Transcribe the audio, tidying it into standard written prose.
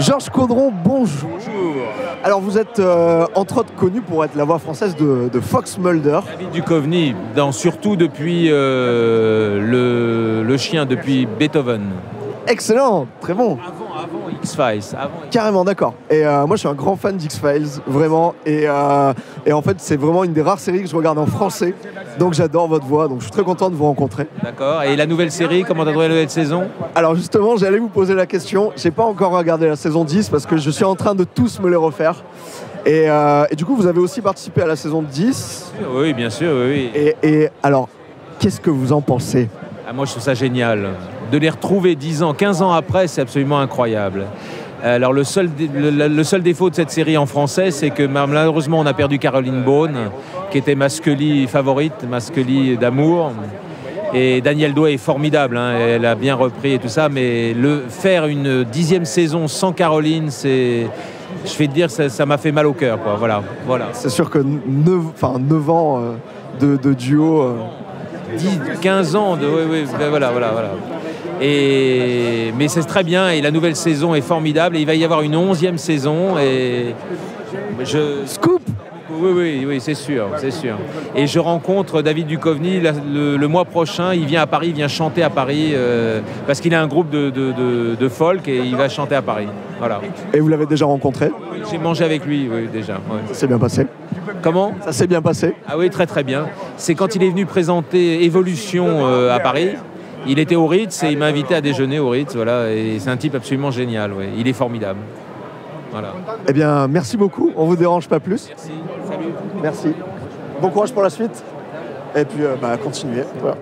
Georges Caudron, bonjour. Bonjour. Alors vous êtes entre autres connu pour être la voix française de Fox Mulder. David Duchovny, surtout depuis le chien, depuis Beethoven. Excellent, très bon. Avant X-Files. Carrément, d'accord. Et moi je suis un grand fan d'X-Files, vraiment. Et en fait c'est vraiment une des rares séries que je regarde en français. Donc j'adore votre voix, donc je suis très content de vous rencontrer. D'accord, et la nouvelle série, comment t'as trouvé la nouvelle saison? Alors justement, j'allais vous poser la question. J'ai pas encore regardé la saison 10 parce que je suis en train de tous me les refaire. Et du coup vous avez aussi participé à la saison 10. Oui, bien sûr, oui. Et alors, qu'est-ce que vous en pensez? Moi je trouve ça génial. De les retrouver 10 ans, 15 ans après, c'est absolument incroyable. Alors le seul défaut de cette série en français, c'est que malheureusement on a perdu Caroline Beaune, qui était ma Scully favorite, ma Scully d'amour. Et Danielle Douai est formidable, hein, elle a bien repris et tout ça, mais faire une 10e saison sans Caroline, c'est... Je vais te dire, ça m'a fait mal au cœur, quoi. Voilà, voilà. C'est sûr que 9 ans de duo... 15 ans, de, oui, ben voilà. Mais c'est très bien, et la nouvelle saison est formidable, et il va y avoir une 11e saison, et... Scoop! Oui, c'est sûr. Et je rencontre David Duchovny le mois prochain, il vient à Paris, il vient chanter à Paris, parce qu'il a un groupe de folk, et il va chanter à Paris, voilà. Et vous l'avez déjà rencontré? J'ai mangé avec lui, oui, déjà. Ouais. Ça s'est bien passé? Comment? Ça s'est bien passé. Ah oui, très bien. C'est quand il est venu présenter Evolution à Paris. Il était au Ritz et il m'a invité à déjeuner au Ritz. Voilà. Et c'est un type absolument génial. Ouais. Il est formidable. Voilà. Eh bien, merci beaucoup. On ne vous dérange pas plus. Merci. Salut. Merci. Bon courage pour la suite. Et puis, continuez. Voilà.